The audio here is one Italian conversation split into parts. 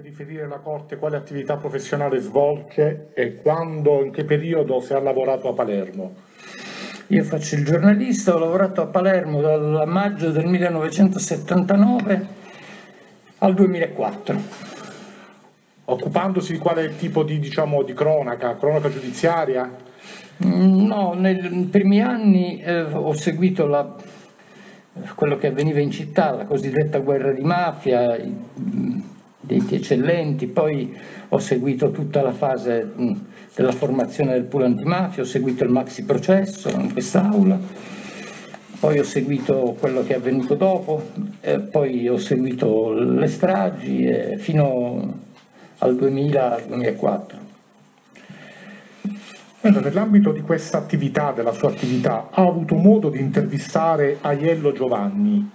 di riferire alla Corte quale attività professionale svolge e quando, in che periodo, se ha lavorato a Palermo. Io faccio il giornalista, ho lavorato a Palermo dal maggio del 1979 al 2004. Occupandosi di quale tipo di, di cronaca, giudiziaria? No, nei primi anni ho seguito quello che avveniva in città, la cosiddetta guerra di mafia, dei eccellenti, poi ho seguito tutta la fase della formazione del pool antimafia, ho seguito il Maxi Processo in quest'aula, poi ho seguito quello che è avvenuto dopo, poi ho seguito le stragi fino al 2000-2004. Nell'ambito di questa attività, della sua attività, ha avuto modo di intervistare Aiello Giovanni?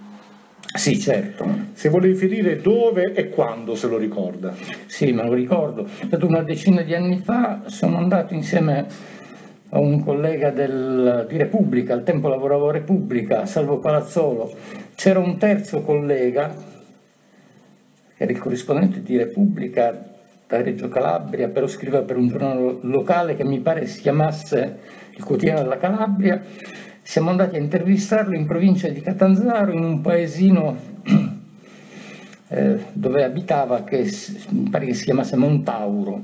Sì, certo. Se vuole riferire dove e quando, se lo ricorda. Sì, me lo ricordo. Una decina di anni fa sono andato insieme a un collega di Repubblica, al tempo lavoravo a Repubblica, Salvo Palazzolo. C'era un terzo collega, che era il corrispondente di Repubblica, da Reggio Calabria, però scriveva per un giornale locale che mi pare si chiamasse il Quotidiano della Calabria. Siamo andati a intervistarlo in provincia di Catanzaro, in un paesino dove abitava, che mi pare che si chiamasse Montauro.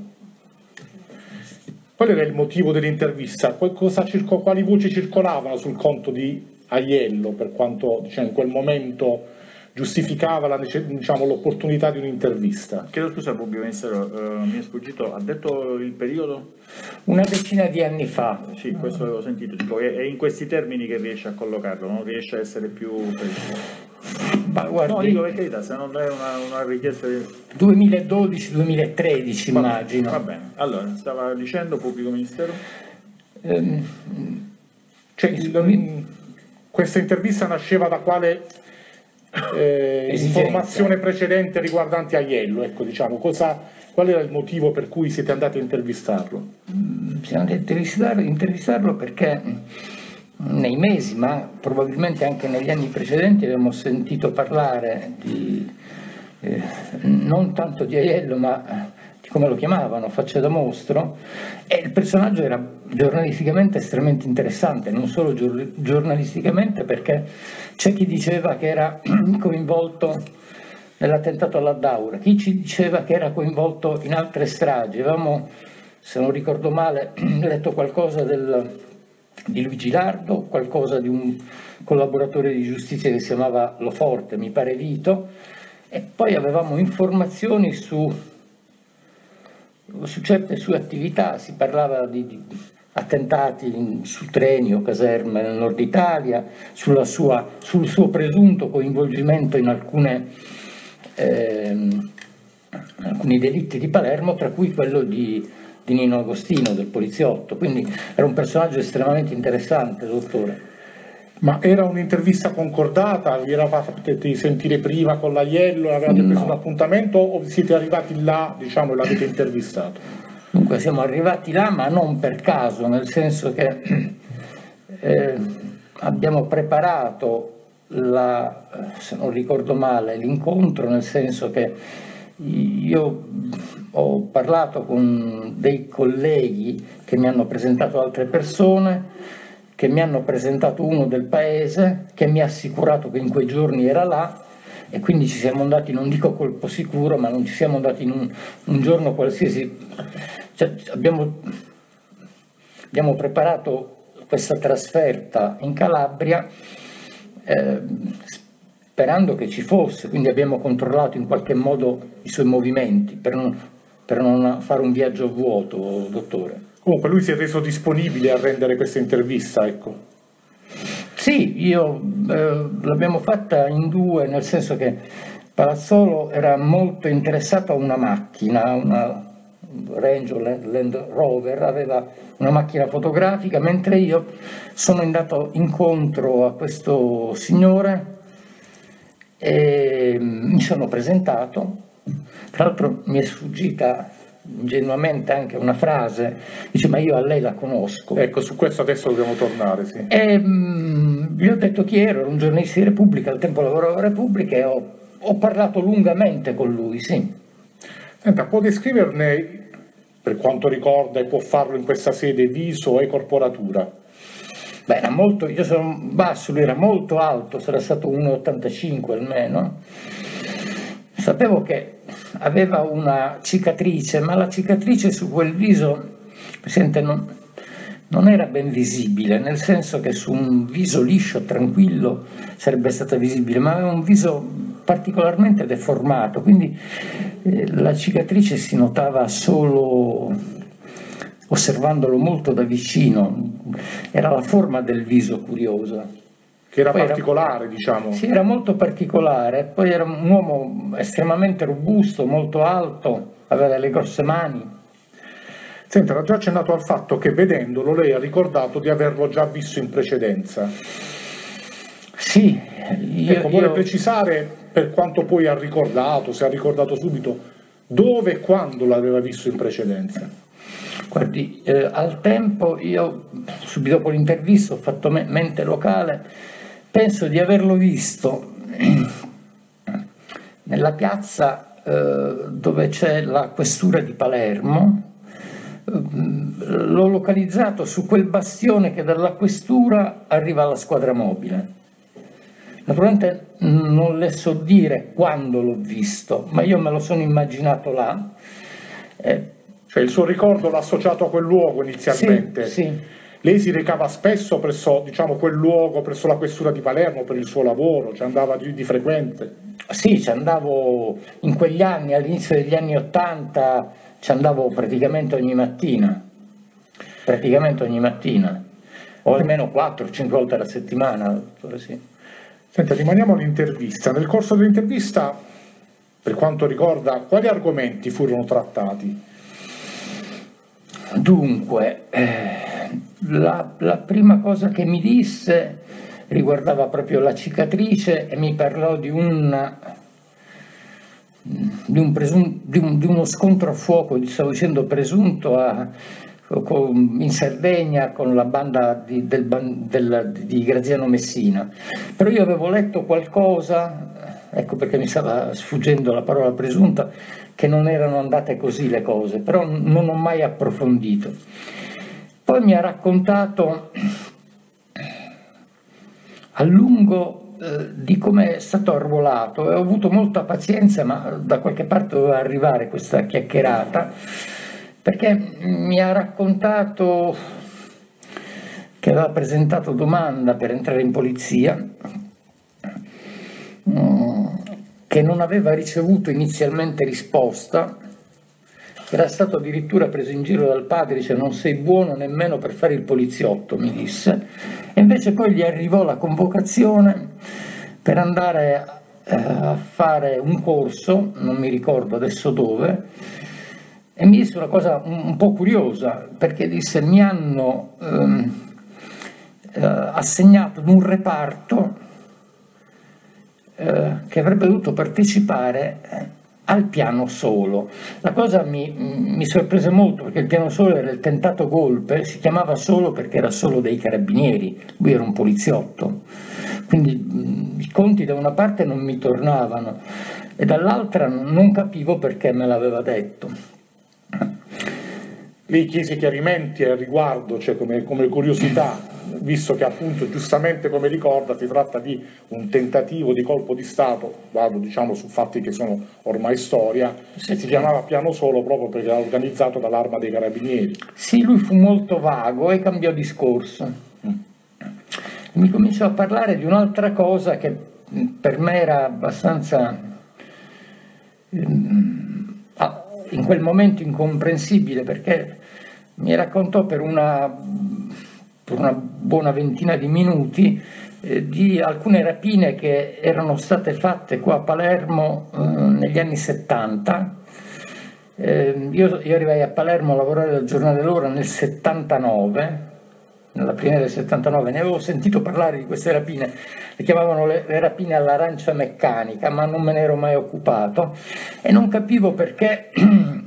Qual era il motivo dell'intervista? Quali voci circolavano sul conto di Aiello per quanto in quel momento giustificava l'opportunità di un'intervista? Chiedo scusa, Pubblico Ministero, mi è sfuggito, ha detto il periodo? Una decina di anni fa. Sì, questo avevo sentito, dico, è in questi termini che riesce a collocarlo, non riesce a essere più preciso. Ma guarda, no, dico per carità, se non è una richiesta di 2012-2013 immagino. Va bene, allora, stava dicendo Pubblico Ministero? Questa intervista nasceva da quale informazione precedente riguardante Aiello, ecco, qual era il motivo per cui siete andati a intervistarlo? Siamo andati a intervistarlo perché nei mesi, ma probabilmente anche negli anni precedenti, abbiamo sentito parlare non tanto di Aiello, ma di come lo chiamavano, faccia da mostro, e il personaggio era giornalisticamente estremamente interessante, non solo giornalisticamente, perché c'è chi diceva che era coinvolto nell'attentato all'Addaura, chi ci diceva che era coinvolto in altre stragi. Avevamo, se non ricordo male, letto qualcosa di Luigi Lardo, qualcosa di un collaboratore di giustizia che si chiamava Lo Forte, mi pare Vito, e poi avevamo informazioni su certe sue attività. Si parlava di attentati su treni o caserme nel nord Italia, sul suo presunto coinvolgimento in alcuni delitti di Palermo, tra cui quello di Nino Agostino, del poliziotto. Quindi era un personaggio estremamente interessante, dottore. Ma era un'intervista concordata? Vi eravate di sentire prima con l'Aiello, avevate preso un appuntamento o siete arrivati là, e l'avete intervistato? Dunque, siamo arrivati là, ma non per caso, nel senso che abbiamo preparato, se non ricordo male, l'incontro, nel senso che io ho parlato con dei colleghi che mi hanno presentato altre persone, che mi hanno presentato uno del paese, che mi ha assicurato che in quei giorni era là, e quindi ci siamo andati, non dico colpo sicuro, ma non ci siamo andati in un giorno qualsiasi. Abbiamo preparato questa trasferta in Calabria sperando che ci fosse, quindi abbiamo controllato in qualche modo i suoi movimenti per non fare un viaggio vuoto, dottore. Comunque lui si è reso disponibile a rendere questa intervista, ecco. Sì, l'abbiamo fatta in due, nel senso che Palazzolo era molto interessato a una macchina, una Range Land Rover, aveva una macchina fotografica, mentre io sono andato incontro a questo signore e mi sono presentato. Tra l'altro mi è sfuggita ingenuamente anche una frase, dice: ma io a lei la conosco. Ecco, su questo adesso dobbiamo tornare, sì. E gli ho detto chi ero, ero un giornalista di Repubblica, al tempo lavoravo a Repubblica, e ho parlato lungamente con lui, sì. Senta, può descriverne, per quanto ricorda, e può farlo in questa sede, viso e corporatura? Beh, era molto, io sono basso, lui era molto alto, sarà stato 1,85 almeno. Sapevo che aveva una cicatrice, ma la cicatrice su quel viso, Presidente, non era ben visibile, nel senso che su un viso liscio, tranquillo, sarebbe stata visibile, ma aveva un viso particolarmente deformato, quindi la cicatrice si notava solo osservandolo molto da vicino, era la forma del viso curiosa. Che era particolare, diciamo. Sì, era molto particolare, poi era un uomo estremamente robusto, molto alto, aveva delle grosse mani. Senta, era già accennato al fatto che vedendolo lei ha ricordato di averlo già visto in precedenza. Sì. Ecco, vorrei precisare, per quanto poi ha ricordato, se ha ricordato subito, dove e quando l'aveva visto in precedenza. Guardi, al tempo io, subito dopo l'intervista, ho fatto mente locale. Penso di averlo visto nella piazza dove c'è la questura di Palermo, l'ho localizzato su quel bastione che dalla questura arriva alla Squadra Mobile. Naturalmente non le so dire quando l'ho visto, ma io me lo sono immaginato là. Cioè il suo ricordo l'ha associato a quel luogo inizialmente? Sì, sì. Lei si recava spesso presso, diciamo, quel luogo, presso la questura di Palermo per il suo lavoro, ci andava di frequente? Sì, ci andavo in quegli anni, all'inizio degli anni '80, ci andavo praticamente ogni mattina, o almeno 4-5 volte alla settimana, dottore, sì. Senta, rimaniamo all'intervista. Nel corso dell'intervista, per quanto ricorda, quali argomenti furono trattati? Dunque... La prima cosa che mi disse riguardava proprio la cicatrice e mi parlò di uno scontro a fuoco, stavo dicendo presunto, in Sardegna con la banda di Graziano Messina. Però io avevo letto qualcosa, ecco perché mi stava sfuggendo la parola presunta, che non erano andate così le cose, però non ho mai approfondito. Poi mi ha raccontato a lungo di come è stato arruolato e ho avuto molta pazienza, ma da qualche parte doveva arrivare questa chiacchierata, perché mi ha raccontato che aveva presentato domanda per entrare in polizia, che non aveva ricevuto inizialmente risposta. Era stato addirittura preso in giro dal padre, dice: non sei buono nemmeno per fare il poliziotto, mi disse. E invece poi gli arrivò la convocazione per andare a fare un corso, non mi ricordo adesso dove, e mi disse una cosa un po' curiosa, perché disse: mi hanno assegnato ad un reparto che avrebbe dovuto partecipare al Piano Solo. La cosa mi sorprese molto, perché il Piano Solo era il tentato golpe, si chiamava Solo perché era solo dei carabinieri, lui era un poliziotto, quindi i conti da una parte non mi tornavano e dall'altra non capivo perché me l'aveva detto. Lei chiese chiarimenti al riguardo, cioè come curiosità, visto che appunto giustamente come ricorda si tratta di un tentativo di colpo di Stato, vado diciamo su fatti che sono ormai storia, sì, si chiamava Piano Solo proprio perché era organizzato dall'Arma dei Carabinieri. Sì, lui fu molto vago e cambiò discorso. Mi cominciò a parlare di un'altra cosa che per me era abbastanza... in quel momento incomprensibile, perché mi raccontò per una buona ventina di minuti di alcune rapine che erano state fatte qua a Palermo negli anni '70. Io arrivai a Palermo a lavorare al giornale L'Ora nel '79, nella primavera del '79, ne avevo sentito parlare di queste rapine, le chiamavano le rapine all'arancia meccanica, ma non me ne ero mai occupato e non capivo perché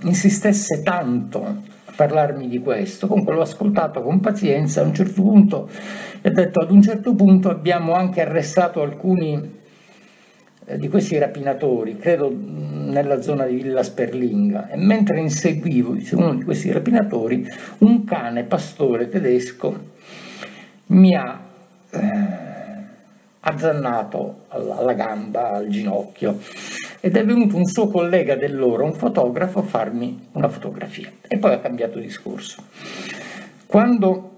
insistesse tanto a parlarmi di questo. Comunque l'ho ascoltato con pazienza, a un certo punto, e ha detto: ad un certo punto abbiamo anche arrestato alcuni di questi rapinatori, credo nella zona di Villa Sperlinga, e mentre inseguivo uno di questi rapinatori, un cane pastore tedesco mi ha azzannato alla gamba, al ginocchio, ed è venuto un suo collega dell'Ora, un fotografo, a farmi una fotografia, e poi ha cambiato discorso. Quando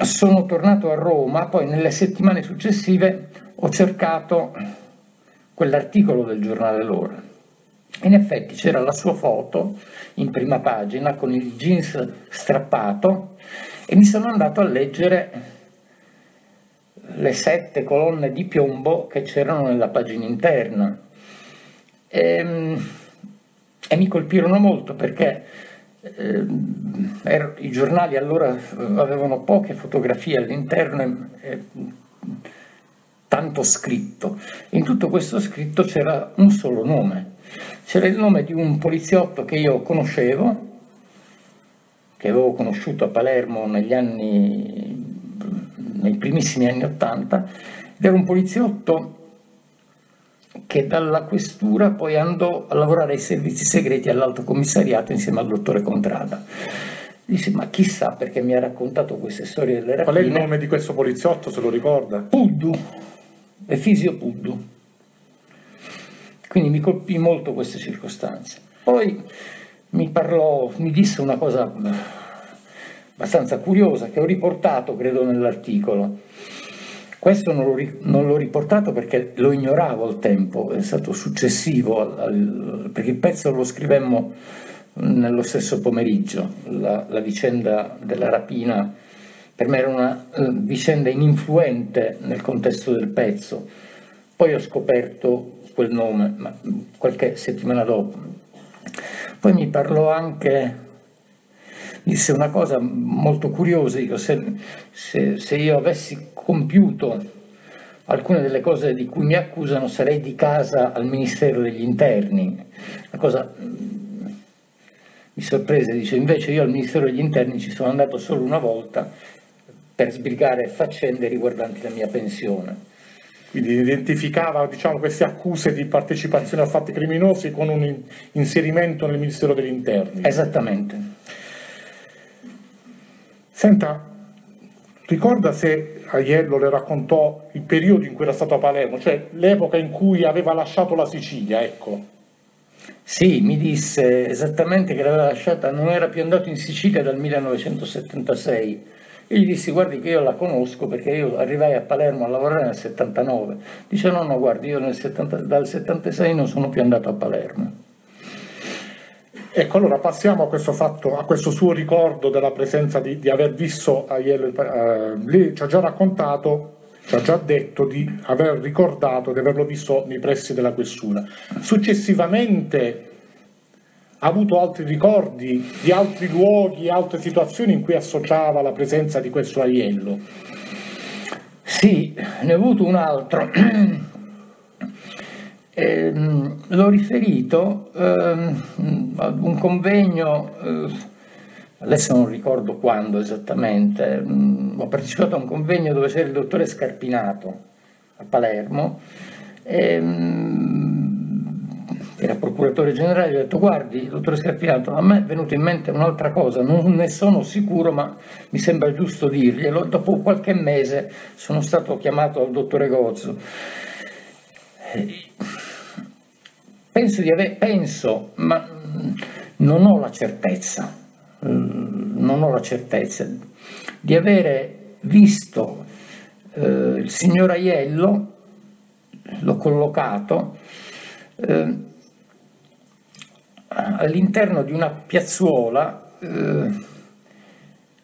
sono tornato a Roma, poi nelle settimane successive ho cercato quell'articolo del giornale L'Ora. In effetti c'era la sua foto in prima pagina con il jeans strappato, e mi sono andato a leggere le 7 colonne di piombo che c'erano nella pagina interna, e mi colpirono molto, perché i giornali allora avevano poche fotografie all'interno e tanto scritto. In tutto questo scritto c'era un solo nome, c'era il nome di un poliziotto che io conoscevo, che avevo conosciuto a Palermo nei primissimi anni '80, ed era un poliziotto che dalla questura poi andò a lavorare ai servizi segreti all'Alto Commissariato insieme al dottore Contrada. Dice, ma chissà perché mi ha raccontato queste storie delle rapine. Qual è il nome di questo poliziotto, se lo ricorda? Puddu, Fisio Puddu. Quindi mi colpì molto queste circostanze. Poi mi disse una cosa abbastanza curiosa, che ho riportato, credo, nell'articolo. Questo non l'ho riportato perché lo ignoravo al tempo, è stato successivo, perché il pezzo lo scrivemmo nello stesso pomeriggio. La vicenda della rapina per me era una vicenda ininfluente nel contesto del pezzo. Poi ho scoperto quel nome, ma qualche settimana dopo. Poi mi parlò anche... Disse una cosa molto curiosa, dico, se io avessi compiuto alcune delle cose di cui mi accusano, sarei di casa al Ministero degli Interni. La cosa mi sorprese, dice, invece io al Ministero degli Interni ci sono andato solo una volta per sbrigare faccende riguardanti la mia pensione. Quindi identificava, diciamo, queste accuse di partecipazione a fatti criminosi con un inserimento nel Ministero degli Interni. Esattamente. Senta, ricorda se Aiello le raccontò il periodo in cui era stato a Palermo, cioè l'epoca in cui aveva lasciato la Sicilia, ecco. Sì, mi disse esattamente che l'aveva lasciata, non era più andato in Sicilia dal 1976. Io gli dissi, guardi che io la conosco perché io arrivai a Palermo a lavorare nel 79. Dice, no, guardi, io dal 76 non sono più andato a Palermo. Ecco, allora passiamo a questo fatto, a questo suo ricordo della presenza di aver visto Aiello. Lei ci ha già raccontato, ci ha già detto di aver ricordato di averlo visto nei pressi della questura. Successivamente ha avuto altri ricordi di altri luoghi, altre situazioni in cui associava la presenza di questo Aiello? Sì, ne ho avuto un altro. L'ho riferito ad un convegno, adesso non ricordo quando esattamente, ho partecipato a un convegno dove c'era il dottore Scarpinato a Palermo, era procuratore generale, gli ho detto, guardi dottore Scarpinato, a me è venuta in mente un'altra cosa, non ne sono sicuro ma mi sembra giusto dirglielo. Dopo qualche mese sono stato chiamato al dottore Gozzo. Penso, ma non ho la certezza, di avere visto il signor Aiello, l'ho collocato, all'interno di una piazzuola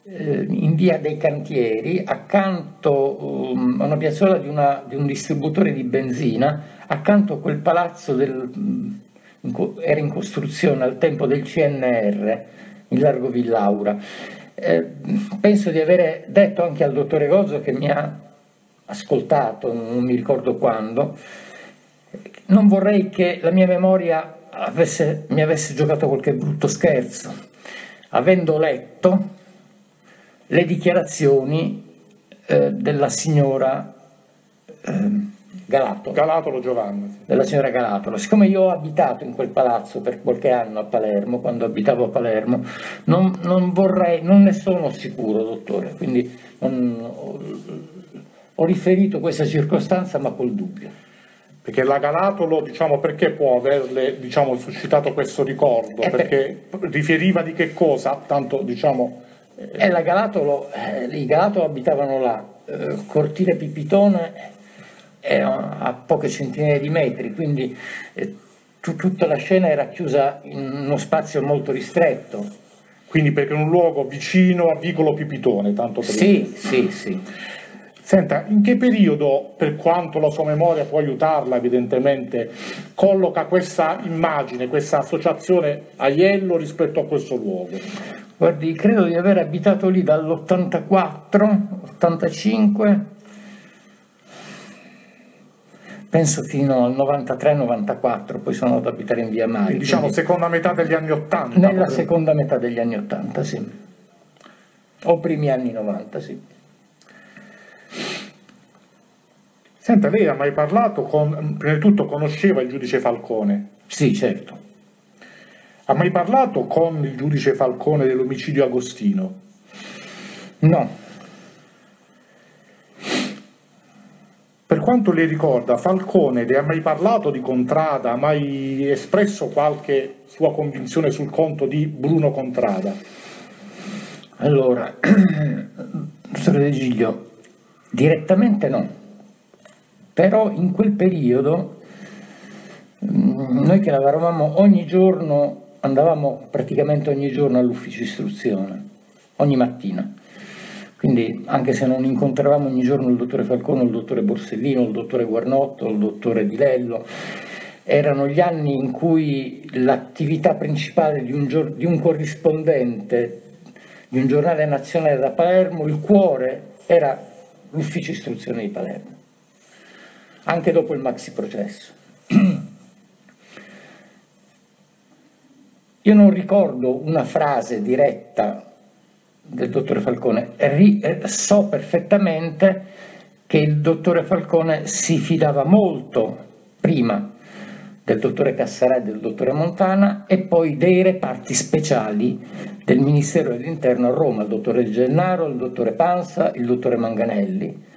in via dei Cantieri, accanto a una piazzola di un distributore di benzina, accanto a quel palazzo era in costruzione al tempo del CNR in largo Villaura. Penso di avere detto anche al dottore Gozzo, che mi ha ascoltato, non mi ricordo quando, non vorrei che la mia memoria mi avesse giocato qualche brutto scherzo, avendo letto le dichiarazioni della signora Galatolo Giovanna. Sì. Della signora Galatolo. Siccome io ho abitato in quel palazzo per qualche anno a Palermo, quando abitavo a Palermo, non ne sono sicuro, dottore, quindi ho riferito questa circostanza ma col dubbio. Perché la Galatolo, diciamo, perché può averle, diciamo, suscitato questo ricordo? Perché riferiva di che cosa? Tanto, diciamo... la Galatolo, i Galatolo abitavano là, Cortile Pipitone è a poche centinaia di metri, quindi tutta la scena era chiusa in uno spazio molto ristretto. Quindi perché un luogo vicino a Vicolo Pipitone, tanto per... Sì, sì, sì. Senta, in che periodo, per quanto la sua memoria può aiutarla evidentemente, colloca questa immagine, questa associazione Aiello rispetto a questo luogo? Guardi, credo di aver abitato lì dall'84, 85, penso fino al 93-94, poi sono andato ad abitare in via Mari. Diciamo quindi, seconda metà degli anni 80. Nella proprio. Seconda metà degli anni 80, sì. O primi anni 90, sì. Senta, lei ha mai parlato con, prima di tutto conosceva il giudice Falcone? Sì, certo. Ha mai parlato con il giudice Falcone dell'omicidio Agostino? No. Per quanto le ricorda, Falcone le ha mai parlato di Contrada? Ha mai espresso qualche sua convinzione sul conto di Bruno Contrada? Allora, professor De Giglio, direttamente no. Però in quel periodo noi che lavoravamo ogni giorno, andavamo praticamente ogni giorno all'ufficio istruzione, ogni mattina. Quindi anche se non incontravamo ogni giorno il dottore Falcone, il dottore Borsellino, il dottore Guarnotto, il dottore Di Lello, erano gli anni in cui l'attività principale di un corrispondente di un giornale nazionale da Palermo, il cuore, era l'ufficio istruzione di Palermo. Anche dopo il Maxi Processo. Io non ricordo una frase diretta del dottore Falcone, so perfettamente che il dottore Falcone si fidava molto prima del dottore Cassarà e del dottore Montana e poi dei reparti speciali del Ministero dell'Interno a Roma, il dottore Gennaro, il dottore Pansa, il dottore Manganelli.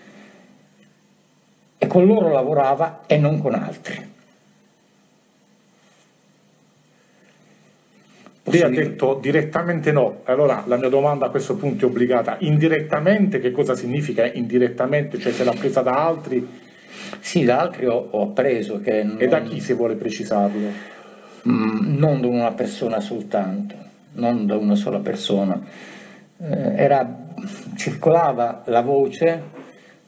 E con loro lavorava e non con altri. Lei ha detto direttamente no, allora la mia domanda a questo punto è obbligata. Indirettamente, che cosa significa indirettamente? Cioè se l'ha presa da altri? Sì, da altri ho appreso che... Non... E da chi, se vuole precisarlo? Non da una persona soltanto, non da una sola persona. Circolava la voce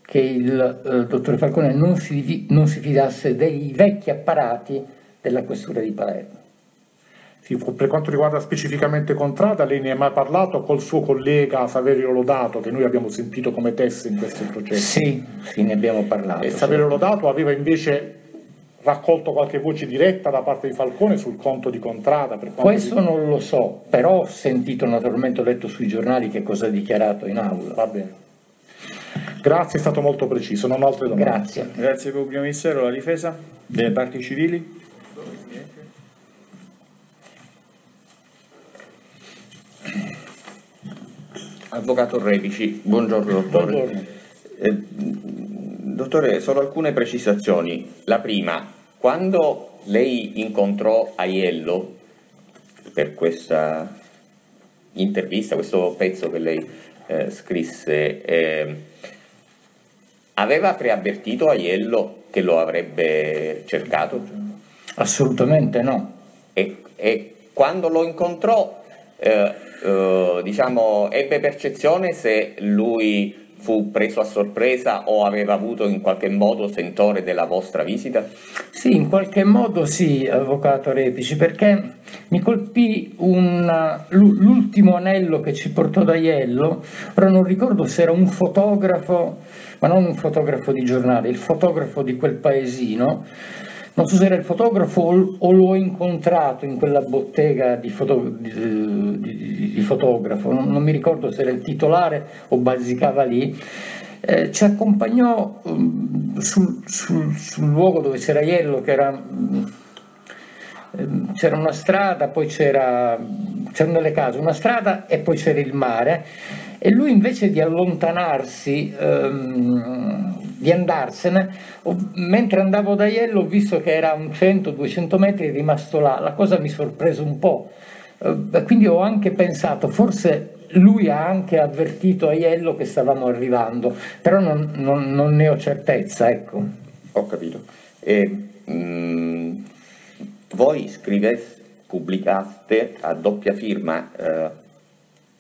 che il dottore Falcone non si fidasse dei vecchi apparati della questura di Palermo. Sì, per quanto riguarda specificamente Contrada, lei ne ha mai parlato col suo collega Saverio Lodato, che noi abbiamo sentito come testa in questo processo? Sì, sì, ne abbiamo parlato. E Saverio Lodato aveva invece raccolto qualche voce diretta da parte di Falcone sul conto di Contrada? Per questo di... non lo so, però ho sentito naturalmente, ho letto sui giornali che cosa ha dichiarato in aula. Va bene. Grazie, è stato molto preciso, non ho altre domande. Grazie. Grazie Pubblico Ministero. La difesa delle parti civili? Avvocato Repici, buongiorno dottore. Buongiorno. Dottore, solo alcune precisazioni. La prima, quando lei incontrò Aiello per questa intervista, questo pezzo che lei scrisse... Aveva preavvertito Aiello che lo avrebbe cercato? Assolutamente no. E quando lo incontrò, diciamo, ebbe percezione se lui fu preso a sorpresa o aveva avuto in qualche modo sentore della vostra visita? Sì, in qualche modo sì, avvocato Repici, perché mi colpì l'ultimo anello che ci portò da Aiello, però non ricordo se era un fotografo, ma non un fotografo di giornale, il fotografo di quel paesino, non so se era il fotografo o l'ho incontrato in quella bottega di fotografo, non mi ricordo se era il titolare o bazzicava lì, Ci accompagnò sul luogo dove c'era Aiello, che era... c'era una strada, poi c'erano delle case, una strada e poi c'era il mare, e lui invece di allontanarsi, di andarsene, mentre andavo da Aiello ho visto che era a un 100-200 metri rimasto là. La cosa mi sorprese un po', quindi ho anche pensato forse lui ha anche avvertito Aiello che stavamo arrivando, però non ne ho certezza, ecco. Ho capito. Voi pubblicaste a doppia firma,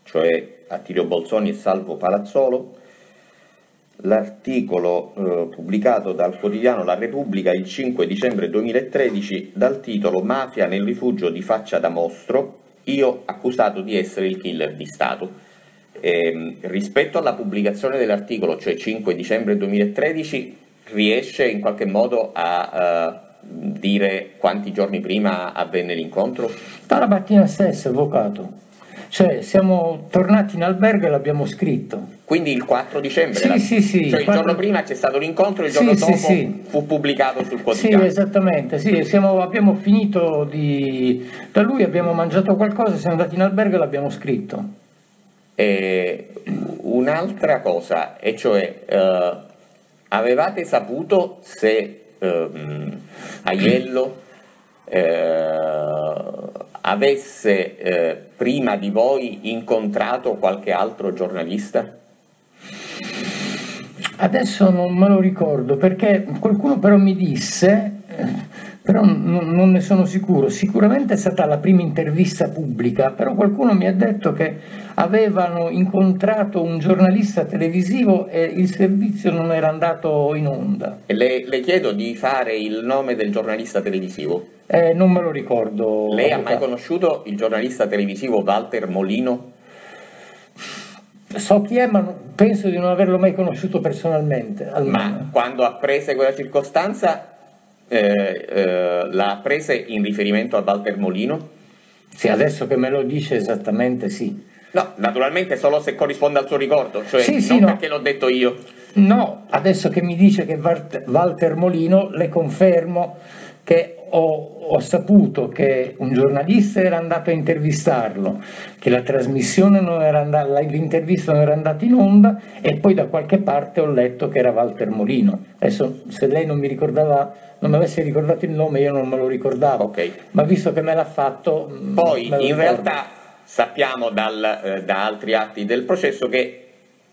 cioè Attilio Bolzoni e Salvo Palazzolo, l'articolo pubblicato dal quotidiano La Repubblica il 5 dicembre 2013 dal titolo "Mafia nel rifugio di Faccia da Mostro, io accusato di essere il killer di Stato". Rispetto alla pubblicazione dell'articolo, cioè 5 dicembre 2013, riesce in qualche modo a... dire quanti giorni prima avvenne l'incontro? Dalla mattina stessa, avvocato. Cioè, siamo tornati in albergo e l'abbiamo scritto. Quindi il 4 dicembre? Sì, sì, sì. Cioè il giorno prima c'è stato l'incontro e il giorno dopo fu pubblicato sul quotidiano. Sì, esattamente. Sì, abbiamo finito da lui, abbiamo mangiato qualcosa, siamo andati in albergo e l'abbiamo scritto. Un'altra cosa, e cioè avevate saputo se Aiello avesse prima di voi incontrato qualche altro giornalista? Adesso non me lo ricordo, perché qualcuno però mi disse, però non ne sono sicuro, sicuramente è stata la prima intervista pubblica, però qualcuno mi ha detto che avevano incontrato un giornalista televisivo e il servizio non era andato in onda. Le chiedo di fare il nome del giornalista televisivo. Non me lo ricordo. Lei ha mai conosciuto il giornalista televisivo Walter Molino? So chi è, ma penso di non averlo mai conosciuto personalmente. Almeno. Ma quando apprese quella circostanza... l'ha presa in riferimento a Walter Molino? Sì, adesso che me lo dice esattamente sì. No, naturalmente solo se corrisponde al suo ricordo, cioè sì, non sì, perché no. L'ho detto io. No, adesso che mi dice che Walter Molino, le confermo che ho saputo che un giornalista era andato a intervistarlo, che la trasmissione non era andata, l'intervista non era andata in onda, e poi da qualche parte ho letto che era Walter Molino. Adesso, se lei non mi avesse ricordato il nome, io non me lo ricordavo, okay. Ma visto che me l'ha fatto... Poi in realtà sappiamo da altri atti del processo che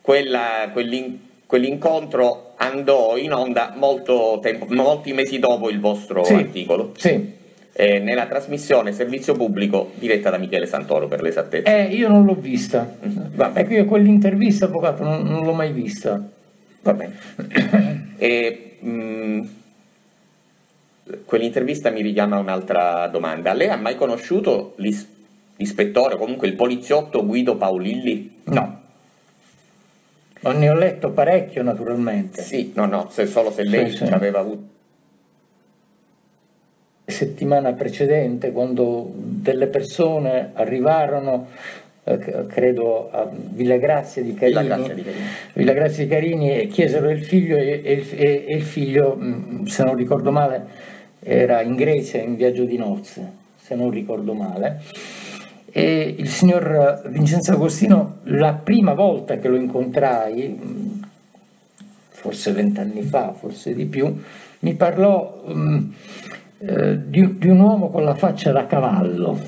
quell'incontro andò in onda molti mesi dopo il vostro articolo. Sì. Nella trasmissione Servizio Pubblico diretta da Michele Santoro, per l'esattezza. Io non l'ho vista. Vabbè. Ecco, io quell'intervista, avvocato, non l'ho mai vista. Va bene. Quell'intervista mi richiama un'altra domanda. Lei ha mai conosciuto l'ispettore, o comunque il poliziotto Guido Paolilli? No. Ne ho letto parecchio, naturalmente. Sì, no, solo se lei ci aveva avuto. La settimana precedente, quando delle persone arrivarono, credo a Villa Grazia di Carini, e chiesero il figlio, e il figlio, se non ricordo male, era in Grecia in viaggio di nozze, se non ricordo male. E il signor Vincenzo Agostino, la prima volta che lo incontrai, forse 20 anni fa, forse di più, mi parlò di un uomo con la faccia da cavallo,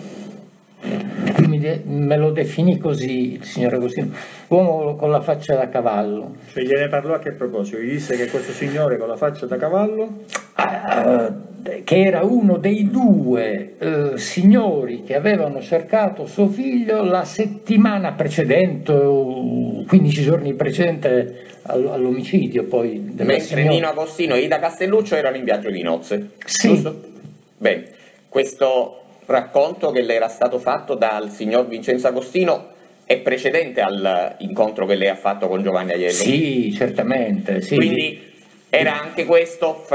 me lo definì così il signor Agostino, uomo con la faccia da cavallo. Cioè gliene parlò a che proposito? Gli disse che questo signore con la faccia da cavallo... che era uno dei due signori che avevano cercato suo figlio la settimana precedente, 15 giorni precedente all'omicidio. Poi mentre Nino Agostino e Ida Castelluccio erano in viaggio di nozze. Sì. Giusto? Bene, questo racconto che le era stato fatto dal signor Vincenzo Agostino è precedente all'incontro che lei ha fatto con Giovanni Aiello? Sì, certamente. Sì. Quindi era anche questo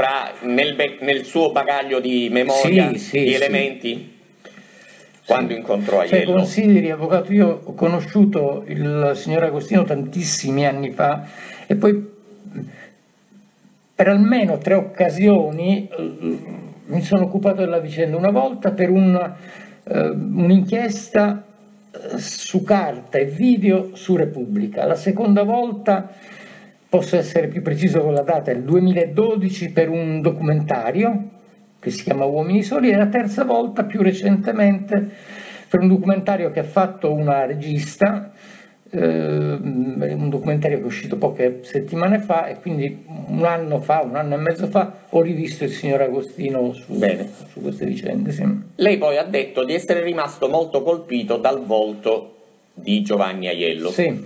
nel suo bagaglio di memoria, di elementi, quando incontrò Aiello. Cioè, consideri, avvocato, io ho conosciuto il signor Agostino tantissimi anni fa, e poi per almeno tre occasioni mi sono occupato della vicenda, una volta per un'inchiesta su carta e video su Repubblica, la seconda volta, posso essere più preciso con la data, è il 2012 per un documentario che si chiama Uomini Soli, e la terza volta più recentemente per un documentario che ha fatto una regista, un documentario che è uscito poche settimane fa, e quindi un anno fa, un anno e mezzo fa, ho rivisto il signor Agostino su queste vicende. Sì. Lei poi ha detto di essere rimasto molto colpito dal volto di Giovanni Aiello. Sì.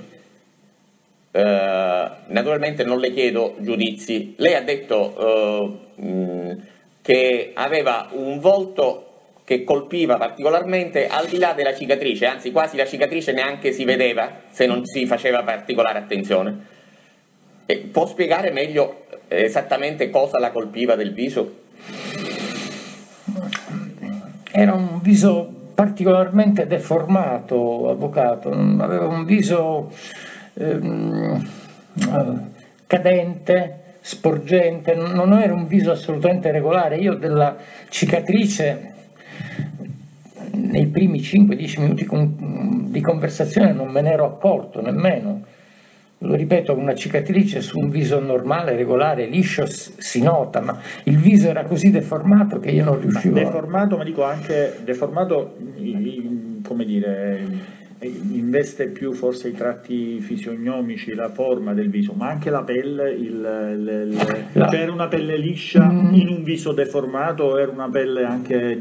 Naturalmente non le chiedo giudizi. Lei ha detto che aveva un volto che colpiva particolarmente al di là della cicatrice, anzi quasi la cicatrice neanche si vedeva se non si faceva particolare attenzione. E può spiegare meglio esattamente cosa la colpiva del viso? Era un viso particolarmente deformato, avvocato, aveva un viso cadente, sporgente, non era un viso assolutamente regolare. Io della cicatrice nei primi 5-10 minuti di conversazione non me ne ero accorto nemmeno. Lo ripeto, una cicatrice su un viso normale, regolare, liscio, si nota, ma il viso era così deformato che io non riuscivo. Deformato, ma dico anche deformato, come dire, investe più forse i tratti fisionomici, la forma del viso, ma anche la pelle, c'era una pelle liscia in un viso deformato, era una pelle anche...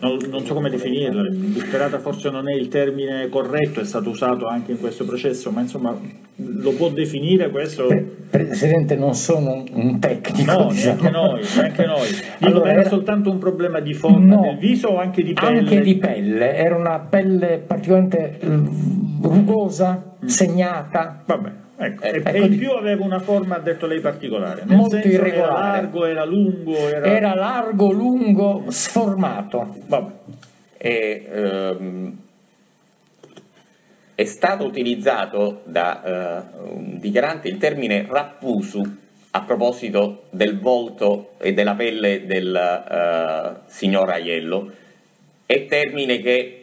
Non so come definirla, disperata forse non è il termine corretto, è stato usato anche in questo processo, ma insomma lo può definire questo? Presidente, non sono un tecnico. No, diciamo. neanche noi. Allora, era soltanto un problema di forma del viso o anche di pelle? Anche di pelle, era una pelle particolarmente rugosa, segnata. Vabbè. Ecco. E in più aveva una forma, ha detto lei, particolare, nel molto senso irregolare. Era largo, era lungo, era largo, lungo, sformato. Vabbè. È stato utilizzato da un dichiarante il termine rappusu a proposito del volto e della pelle del signor Aiello. È termine che,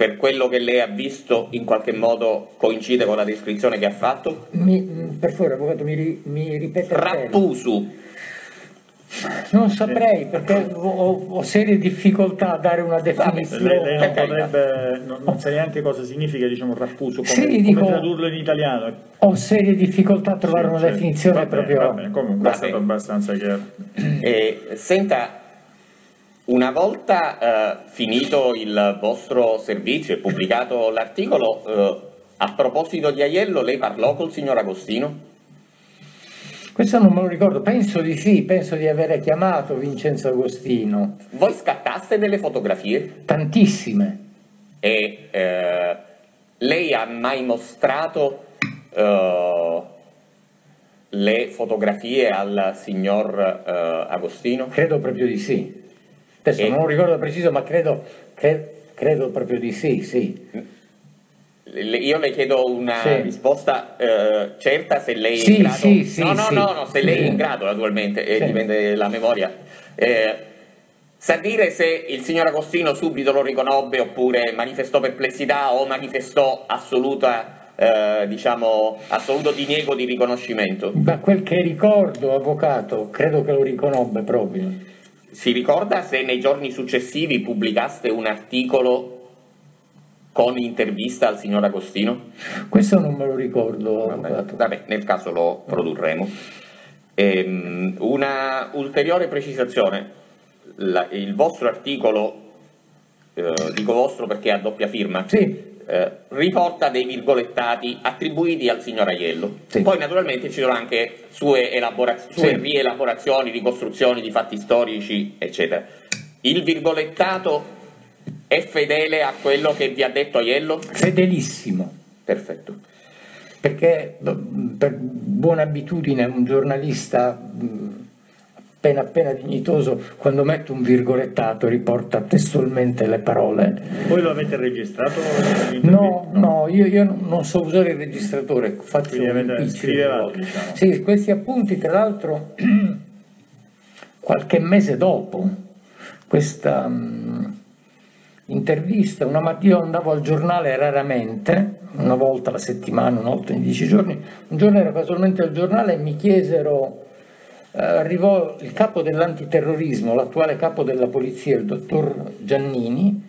per quello che lei ha visto, in qualche modo coincide con la descrizione che ha fatto? Per favore, avvocato, mi ripete. Rappusu. Non saprei, perché ho serie difficoltà a dare una definizione. Lei non sa neanche cosa significa, diciamo, rappusu, come tradurlo in italiano. Ho serie difficoltà a trovare una definizione proprio. Vabbè, comunque è stato abbastanza chiaro. Senta, una volta finito il vostro servizio e pubblicato l'articolo, a proposito di Aiello, lei parlò col signor Agostino? Questo non me lo ricordo, penso di sì, penso di avere chiamato Vincenzo Agostino. Voi scattaste delle fotografie? Tantissime. E lei ha mai mostrato le fotografie al signor Agostino? Credo proprio di sì. Adesso non lo ricordo preciso, ma credo proprio di sì, sì. Io le chiedo una risposta certa, se lei è in grado. Se lei è in grado, naturalmente, dipende dalla memoria. Sa dire se il signor Agostino subito lo riconobbe oppure manifestò perplessità o manifestò assoluto diniego di riconoscimento? Da quel che ricordo, avvocato, credo che lo riconobbe proprio. Si ricorda se nei giorni successivi pubblicaste un articolo con intervista al signor Agostino? Questo non me lo ricordo. Vabbè, nel caso lo produrremo. Una ulteriore precisazione. Il vostro articolo, dico vostro perché è a doppia firma, riporta dei virgolettati attribuiti al signor Aiello. Poi naturalmente ci sono anche sue rielaborazioni, ricostruzioni di fatti storici, eccetera. Il virgolettato è fedele a quello che vi ha detto Aiello? Fedelissimo. Perfetto. Perché per buona abitudine un giornalista appena appena dignitoso quando mette un virgolettato e riporta testualmente le parole. Voi lo avete registrato? No, no, io non so usare il registratore, faccio scrivevate, diciamo. Sì, questi appunti tra l'altro qualche mese dopo questa intervista, una mattina io andavo al giornale raramente, una volta alla settimana, una volta ogni 10 giorni, un giorno ero casualmente al giornale e mi chiesero, arrivò il capo dell'antiterrorismo, l'attuale capo della polizia, il dottor Giannini,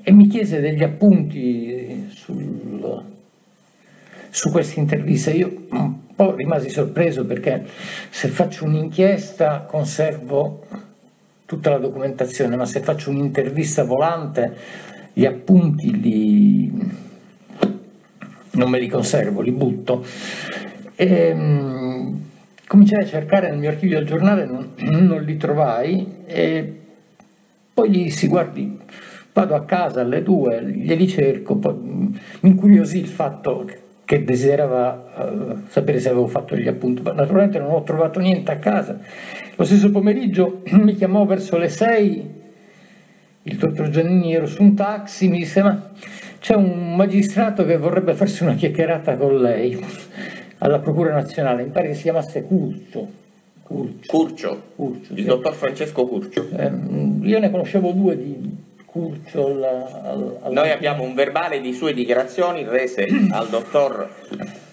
e mi chiese degli appunti su questa intervista. Io un po' rimasi sorpreso perché se faccio un'inchiesta conservo tutta la documentazione, ma se faccio un'intervista volante gli appunti non me li conservo, li butto. E cominciai a cercare nel mio archivio del giornale, non li trovai, e poi gli dissi: guardi, vado a casa alle 2, glieli cerco. Poi mi incuriosì il fatto che desiderava sapere se avevo fatto gli appunti, ma naturalmente non ho trovato niente a casa. Lo stesso pomeriggio mi chiamò verso le 6, il dottor Giannini, ero su un taxi, mi disse: ma c'è un magistrato che vorrebbe farsi una chiacchierata con lei alla Procura Nazionale, mi pare che si chiamasse Curcio. Il dottor Francesco Curcio. Io ne conoscevo due di Curcio. Noi abbiamo un verbale di sue dichiarazioni rese al dottor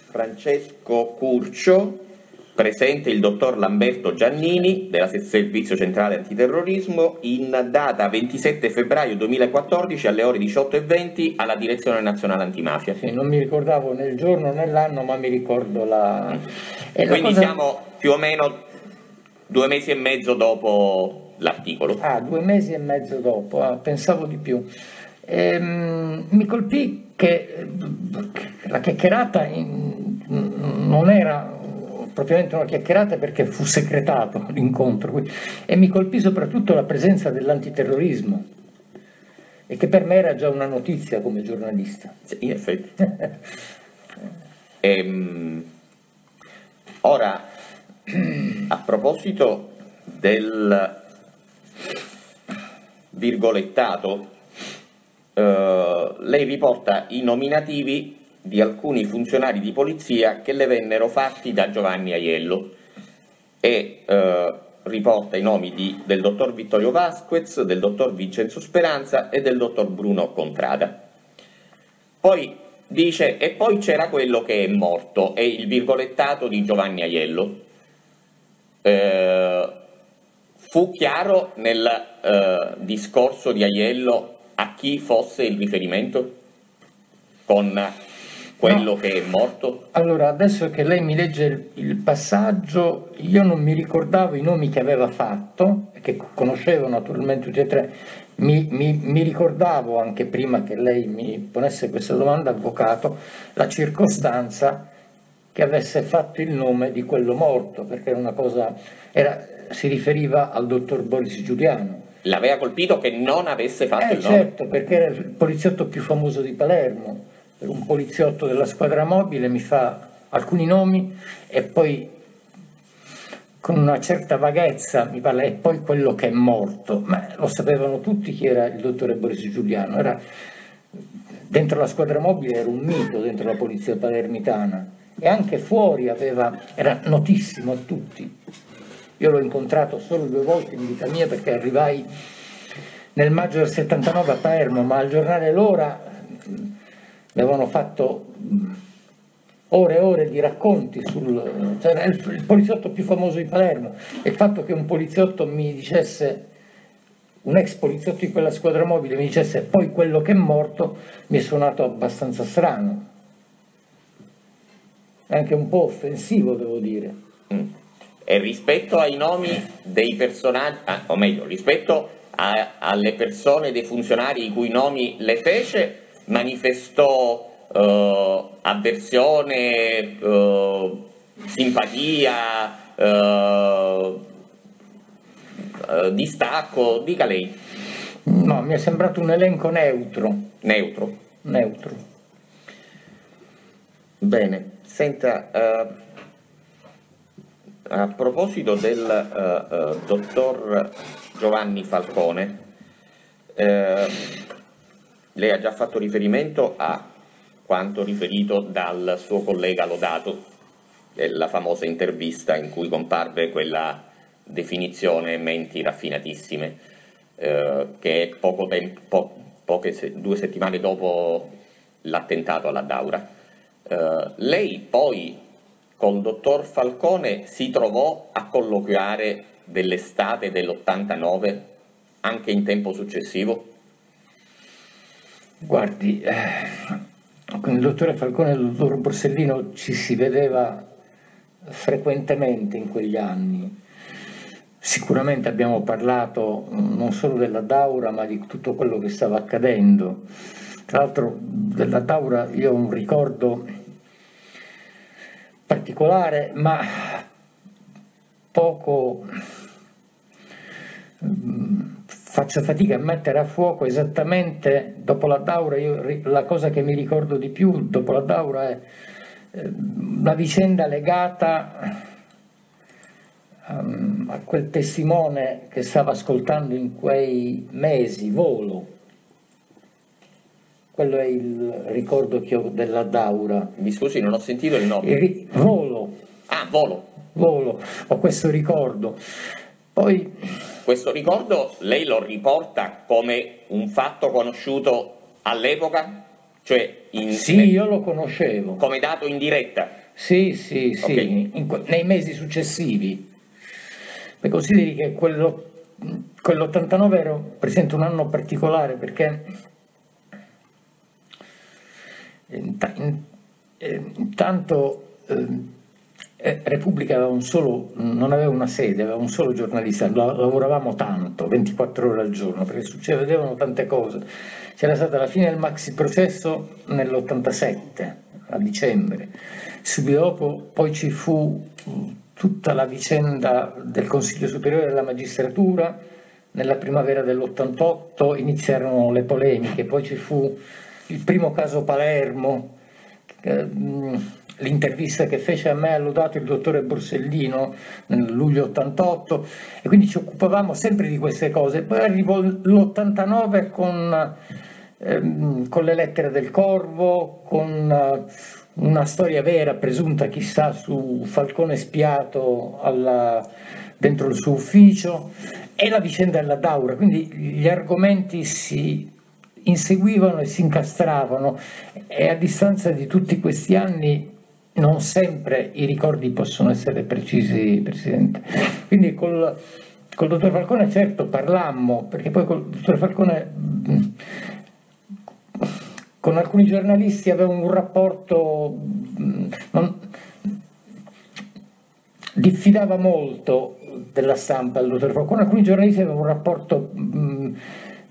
Francesco Curcio, presente il dottor Lamberto Giannini della Servizio Centrale Antiterrorismo, in data 27 febbraio 2014 alle ore 18:20 alla Direzione Nazionale Antimafia. Sì, non mi ricordavo né il giorno né l'anno, ma mi ricordo la... Quindi cosa... siamo più o meno 2 mesi e mezzo dopo l'articolo. Ah, 2 mesi e mezzo dopo, pensavo di più. Mi colpì che la chiacchierata non era... propriamente una chiacchierata, perché fu secretato l'incontro, e mi colpì soprattutto la presenza dell'antiterrorismo, e che per me era già una notizia come giornalista. In effetti. Ora, a proposito del virgolettato, lei riporta i nominativi di alcuni funzionari di polizia che le vennero fatti da Giovanni Aiello e riporta i nomi del dottor Vittorio Vasquez, del dottor Vincenzo Speranza e del dottor Bruno Contrada. Poi dice: e poi c'era quello che è morto, è il virgolettato di Giovanni Aiello. Fu chiaro nel discorso di Aiello a chi fosse il riferimento con quello che è morto? Allora, adesso che lei mi legge il passaggio, io non mi ricordavo i nomi che aveva fatto, che conoscevo naturalmente tutti e tre. Mi ricordavo, anche prima che lei mi ponesse questa domanda, avvocato, la circostanza che avesse fatto il nome di quello morto, perché era una cosa, si riferiva al dottor Boris Giuliano. L'aveva colpito che non avesse fatto il nome? Certo, perché era il poliziotto più famoso di Palermo. Un poliziotto della Squadra Mobile mi fa alcuni nomi e poi con una certa vaghezza mi parla e poi quello che è morto. Ma lo sapevano tutti chi era il dottore Boris Giuliano, dentro la Squadra Mobile era un mito, dentro la polizia palermitana, e anche fuori era notissimo a tutti. Io l'ho incontrato solo 2 volte in vita mia, perché arrivai nel maggio del 79 a Palermo, ma al giornale L'Ora mi avevano fatto ore e ore di racconti cioè il poliziotto più famoso di Palermo, e il fatto che un poliziotto mi dicesse, un ex poliziotto di quella Squadra Mobile mi dicesse poi quello che è morto, mi è suonato abbastanza strano, anche un po' offensivo, devo dire. E rispetto ai nomi dei personaggi, o meglio rispetto alle persone, dei funzionari i cui nomi le fece, manifestò avversione, simpatia, distacco, dica lei. No, mi è sembrato un elenco neutro. Neutro? Neutro. Bene, senta, a proposito del dottor Giovanni Falcone, lei ha già fatto riferimento a quanto riferito dal suo collega Lodato, della famosa intervista in cui comparve quella definizione menti raffinatissime, che poco tempo, due settimane dopo l'attentato all'Addaura. Lei poi col dottor Falcone si trovò a colloquiare dell'estate dell'89 anche in tempo successivo? Guardi, con il dottore Falcone e il dottor Borsellino ci si vedeva frequentemente in quegli anni. Sicuramente abbiamo parlato non solo dell'Addaura ma di tutto quello che stava accadendo. Tra l'altro dell'Addaura io ho un ricordo particolare ma poco, faccio fatica a mettere a fuoco esattamente. Dopo l'Addaura la cosa che mi ricordo di più dopo l'Addaura è la vicenda legata a quel testimone che stava ascoltando in quei mesi, Volo. Quello è il ricordo che ho dell'Addaura. Mi scusi, non ho sentito il nome. Volo. Ah, Volo. Volo, ho questo ricordo. Poi questo ricordo lei lo riporta come un fatto conosciuto all'epoca? Cioè sì, io lo conoscevo. Come dato in diretta? Sì, sì, sì, okay. Nei mesi successivi. Mi consideri che quell'89 presenta un anno particolare perché intanto Repubblica aveva non aveva una sede, aveva un solo giornalista, lavoravamo tanto, 24 ore al giorno, perché succedevano tante cose. C'era stata la fine del Maxi Processo nell'87, a dicembre, subito dopo poi ci fu tutta la vicenda del Consiglio Superiore della Magistratura, nella primavera dell'88 iniziarono le polemiche, poi ci fu il primo caso Palermo, l'intervista che fece a me Lodato il dottore Borsellino nel luglio 88, e quindi ci occupavamo sempre di queste cose. Poi arrivò l'89 con le lettere del Corvo, con una storia vera, presunta, chissà, su Falcone spiato dentro il suo ufficio, e la vicenda dell'Addaura. Quindi gli argomenti si inseguivano e si incastravano, e a distanza di tutti questi anni non sempre i ricordi possono essere precisi, Presidente. Quindi col dottor Falcone certo parlammo, perché poi col dottor Falcone con alcuni giornalisti aveva un rapporto, diffidava molto della stampa il dottor Falcone, con alcuni giornalisti aveva un rapporto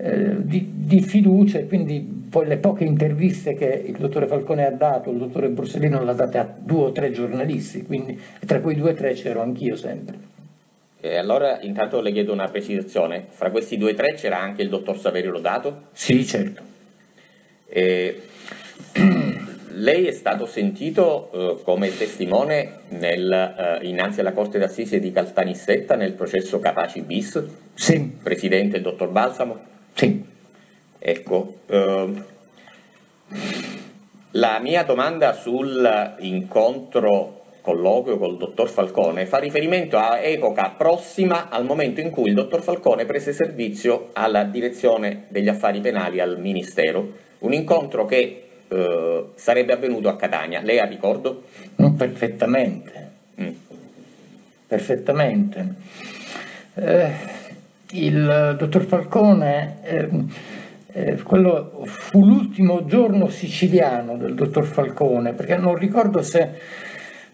di fiducia, e quindi poi le poche interviste che il dottore Falcone ha dato, il dottore Borsellino l'ha data a 2 o 3 giornalisti, quindi tra quei 2 o 3 c'ero anch'io sempre. E allora intanto le chiedo una precisazione, fra questi 2 o 3 c'era anche il dottor Saverio Lodato? Sì, certo. Lei è stato sentito come testimone innanzi alla Corte d'Assise di Caltanissetta nel processo Capaci bis? Sì. Presidente il dottor Balsamo? Sì. Ecco, la mia domanda sull'incontro, colloquio col dottor Falcone fa riferimento a epoca prossima al momento in cui il dottor Falcone prese servizio alla direzione degli affari penali al Ministero, un incontro che sarebbe avvenuto a Catania. Lei ha ricordo? No, perfettamente. Perfettamente. Il dottor Falcone, quello fu l'ultimo giorno siciliano del dottor Falcone, perché non ricordo se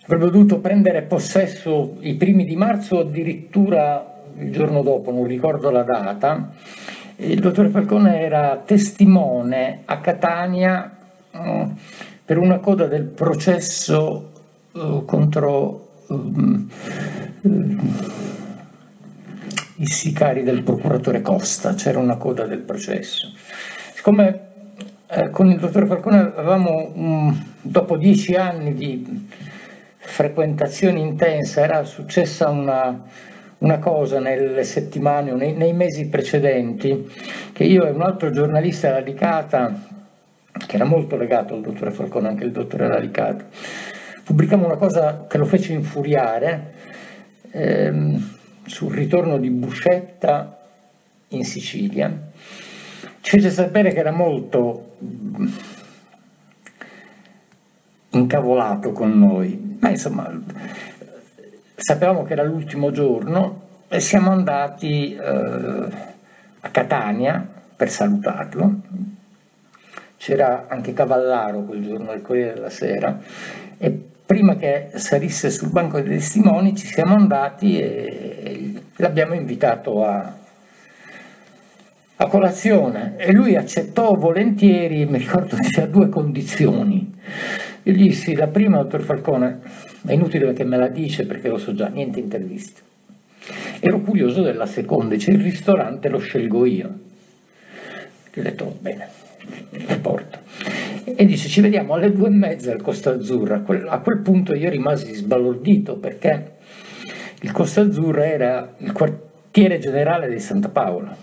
avrebbe dovuto prendere possesso i primi di marzo o addirittura il giorno dopo, non ricordo la data. Il dottor Falcone era testimone a Catania per una coda del processo contro i sicari del procuratore Costa, c'era una coda del processo. Siccome con il dottor Falcone avevamo dopo 10 anni di frequentazione intensa, era successa una cosa nelle settimane o nei mesi precedenti, che io e un altro giornalista della Licata, che era molto legato al dottore Falcone, anche il dottore della Licata, pubblicammo una cosa che lo fece infuriare sul ritorno di Buscetta in Sicilia. Ci fece sapere che era molto incavolato con noi, ma insomma sapevamo che era l'ultimo giorno e siamo andati a Catania per salutarlo. C'era anche Cavallaro quel giorno al Corriere della Sera e prima che salisse sul banco dei testimoni ci siamo andati e l'abbiamo invitato a colazione e lui accettò volentieri. Mi ricordo che c'era due condizioni. Io gli dissi: la prima, dottor Falcone, è inutile che me la dice perché lo so già, niente interviste. Ero curioso della seconda, cioè il ristorante lo scelgo io. Gli ho detto: bene, mi porto. E dice: ci vediamo alle 14:30 al Costa Azzurra. A quel punto io rimasi sbalordito perché il Costa Azzurra era il quartiere generale di Santa Paola.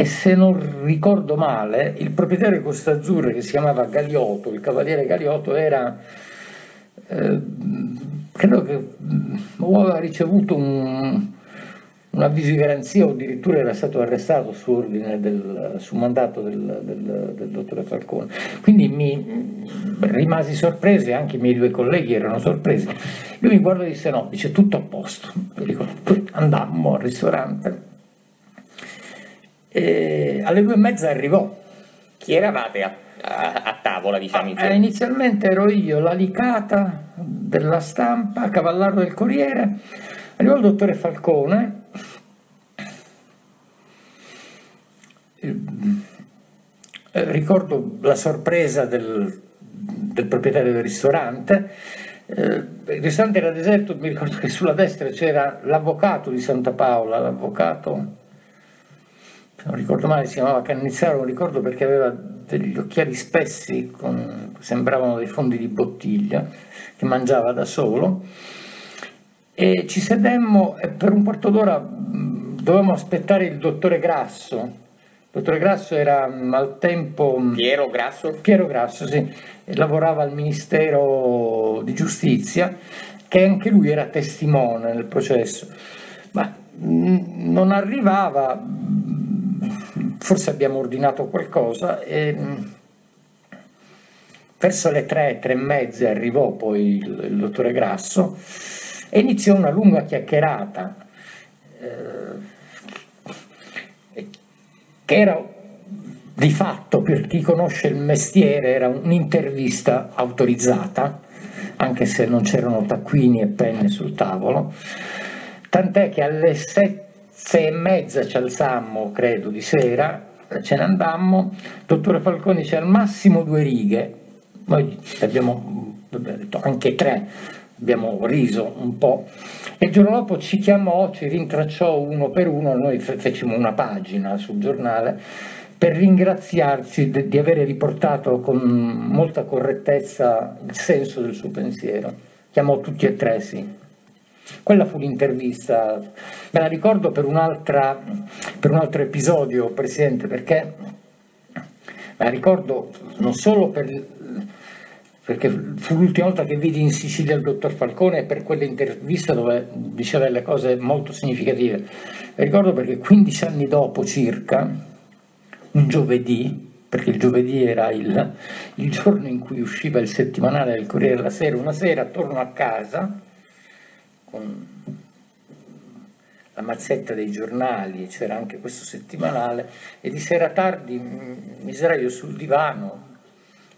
E se non ricordo male, il proprietario di Costa Azzurra, che si chiamava Galiotto, il cavaliere Galiotto, era, credo che o aveva ricevuto un avviso di garanzia o addirittura era stato arrestato su ordine su mandato del dottore Falcone. Quindi mi rimasi sorpreso e anche i miei due colleghi erano sorpresi. Lui mi guardò e disse: no, dice, tutto a posto. Dico, andammo al ristorante. E alle 14:30 arrivò. Chi eravate a tavola, diciamo? Inizialmente ero io, la Licata, della Stampa, Cavallaro del Corriere. Arrivò il dottore Falcone, ricordo la sorpresa del proprietario del ristorante. Il ristorante era deserto, mi ricordo che sulla destra c'era l'avvocato di Santa Paola, l'avvocato, non ricordo male, si chiamava Cannizzaro, non ricordo, perché aveva degli occhiali spessi, sembravano dei fondi di bottiglia, che mangiava da solo. E ci sedemmo e per un quarto d'ora dovevamo aspettare il dottore Grasso. Il dottore Grasso era al tempo... Piero Grasso? Piero Grasso, sì. Lavorava al Ministero di Giustizia, che anche lui era testimone nel processo. Ma non arrivava... Forse abbiamo ordinato qualcosa e verso le 15:30 arrivò poi il dottore Grasso e iniziò una lunga chiacchierata che era di fatto, per chi conosce il mestiere, era un'intervista autorizzata, anche se non c'erano taccuini e penne sul tavolo, tant'è che alle 7:30 ci alzammo, credo, di sera, ce ne andammo. Il dottore Falcone dice: al massimo 2 righe. Noi abbiamo detto anche 3, abbiamo riso un po'. E il giorno dopo ci chiamò, ci rintracciò uno per uno. Noi fecimo una pagina sul giornale per ringraziarci di aver riportato con molta correttezza il senso del suo pensiero. Chiamò tutti e 3, sì. Quella fu l'intervista, me la ricordo per un altro episodio, Presidente, perché me la ricordo non solo perché fu l'ultima volta che vidi in Sicilia il dottor Falcone, e per quell'intervista dove diceva delle cose molto significative. Me ricordo perché 15 anni dopo circa, un giovedì, perché il giovedì era il giorno in cui usciva il settimanale del Corriere della Sera, una sera torno a casa con la mazzetta dei giornali, c'era anche questo settimanale, e di sera tardi mi sdraio sul divano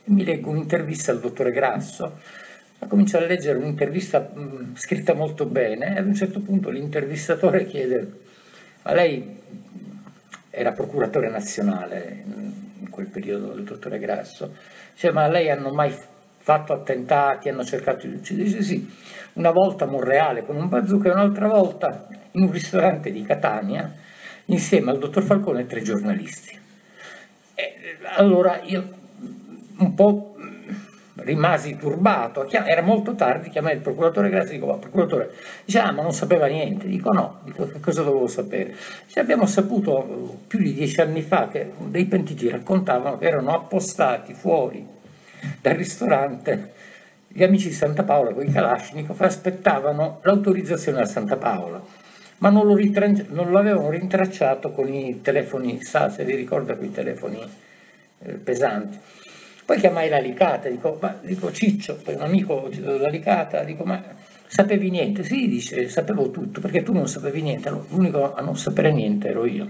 e mi leggo un'intervista al dottore Grasso. Comincio a leggere un'intervista scritta molto bene e ad un certo punto l'intervistatore chiede: ma lei era procuratore nazionale in quel periodo, del dottore Grasso, cioè, ma lei hanno mai fatto attentati, hanno cercato di uccidersi? Sì, una volta a Monreale con un bazooka e un'altra volta in un ristorante di Catania insieme al dottor Falcone e 3 giornalisti. E allora io un po' rimasi turbato, era molto tardi, chiamai il procuratore Grasso e dico: ma procuratore, ma non sapeva niente? Dico no, dico che cosa dovevo sapere? Dice, abbiamo saputo più di 10 anni fa che dei pentiti raccontavano che erano appostati fuori dal ristorante gli amici di Santa Paola con i Kalashnikov, aspettavano l'autorizzazione a Santa Paola, ma non l'avevano rintracciato con i telefoni, se vi ricorda quei telefoni pesanti. Poi chiamai la Licata, dico, Ciccio, un amico della Licata, dico, ma sapevi niente? Sì, dice, sapevo tutto, perché tu non sapevi niente, l'unico a non sapere niente ero io.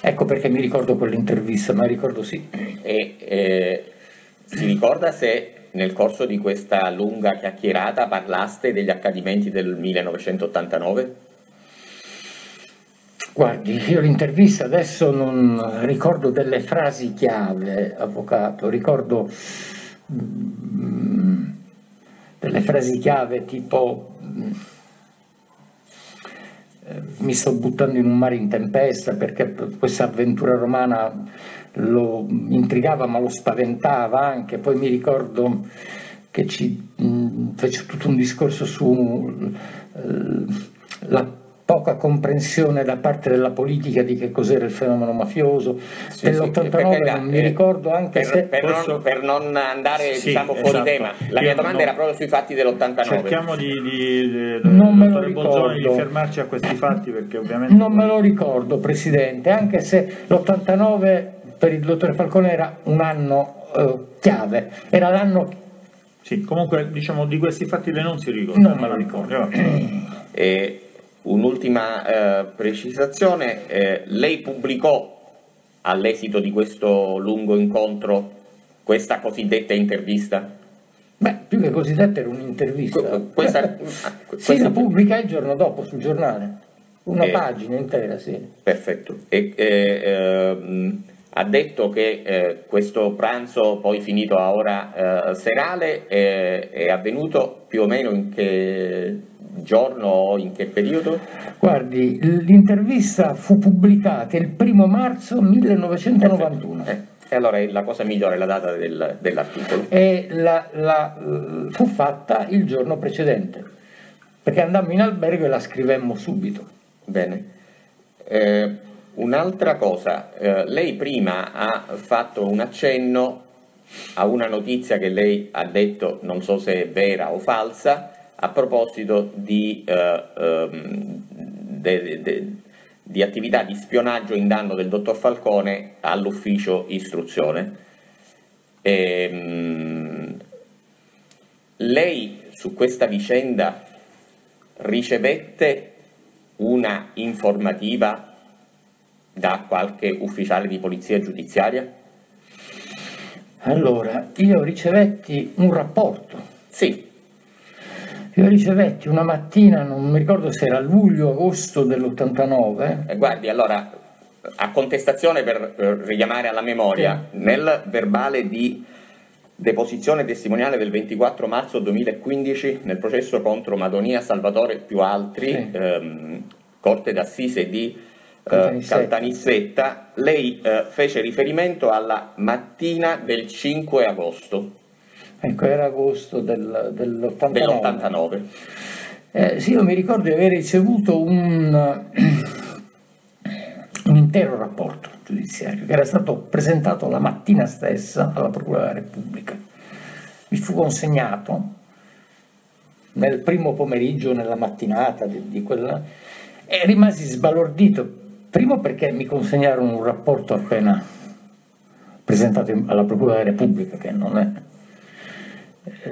Ecco perché mi ricordo quell'intervista, ma ricordo sì. Si ricorda se nel corso di questa lunga chiacchierata parlaste degli accadimenti del 1989? Guardi, io l'intervista adesso non ricordo delle frasi chiave, avvocato, ricordo delle frasi chiave tipo mi sto buttando in un mare in tempesta, perché questa avventura romana lo intrigava ma lo spaventava anche. Poi mi ricordo che ci fece tutto un discorso su la poca comprensione da parte della politica di che cos'era il fenomeno mafioso, sì, dell'89 sì, non mi ricordo anche per non andare fuori tema, la mia domanda era proprio sui fatti dell'89. Cerchiamo di Bolzoni, di fermarci a questi fatti, perché ovviamente non me lo ricordo, Presidente, anche se l'89 per il dottore Falcone era un anno chiave, era l'anno comunque diciamo di questi fatti lei non si ricorda. Non me lo ricordo. Un'ultima precisazione, lei pubblicò all'esito di questo lungo incontro questa cosiddetta intervista? Beh, più che cosiddetta era un'intervista. Sì, la pubblica il giorno dopo sul giornale, una pagina intera, sì. Perfetto. Ha detto che questo pranzo, poi finito a ora serale, è avvenuto più o meno in che giorno o in che periodo? Guardi, l'intervista fu pubblicata il 1° marzo 1991. E allora è la cosa migliore, la data dell'articolo. E fu fatta il giorno precedente, perché andammo in albergo e la scrivemmo subito. Bene. Un'altra cosa, lei prima ha fatto un accenno a una notizia che lei ha detto, non so se è vera o falsa, a proposito di attività di spionaggio in danno del dottor Falcone all'ufficio istruzione. Lei su questa vicenda ricevette una informativa da qualche ufficiale di polizia giudiziaria? Allora, io ricevetti un rapporto. Sì. Io ricevetti una mattina, non mi ricordo se era luglio o agosto dell'89. Guardi, allora, a contestazione per richiamare alla memoria, sì, nel verbale di deposizione testimoniale del 24 marzo 2015 nel processo contro Madonia Salvatore più altri, sì, Corte d'Assise di Caltanissetta, lei fece riferimento alla mattina del 5 agosto. Ecco, era agosto dell'89. Dell'89. Sì, io mi ricordo di aver ricevuto un intero rapporto giudiziario che era stato presentato la mattina stessa alla Procura della Repubblica. Mi fu consegnato nel primo pomeriggio, nella mattinata di quella, e rimasi sbalordito, primo perché mi consegnarono un rapporto appena presentato alla Procura della Repubblica, che non è,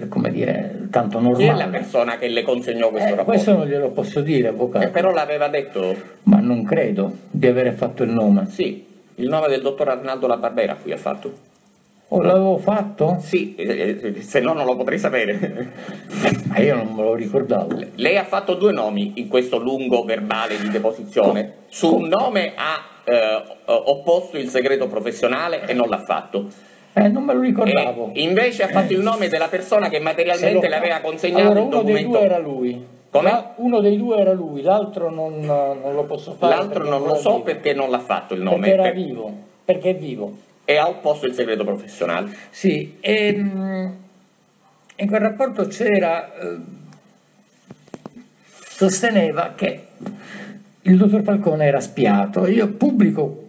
come dire, tanto normale. Chi è la persona che le consegnò questo rapporto? Questo non glielo posso dire, avvocato. Però l'aveva detto? Ma non credo di avere fatto il nome. Sì, il nome del dottor Arnaldo La Barbera qui ha fatto. O l'avevo fatto? Sì, se no non lo potrei sapere. Ma io non me lo ricordavo. Lei ha fatto 2 nomi in questo lungo verbale di deposizione. Su un nome ha opposto il segreto professionale e non l'ha fatto. Non me lo ricordavo. E invece ha fatto il nome della persona che materialmente le aveva consegnato, allora, il documento. Uno dei 2 era lui. Come? Uno dei 2 era lui, l'altro non lo posso fare. L'altro non lo so vivo, perché non l'ha fatto il nome. Perché era vivo, perché è vivo. E ha opposto il segreto professionale. Sì, In quel rapporto c'era, sosteneva che il dottor Falcone era spiato. Io pubblico,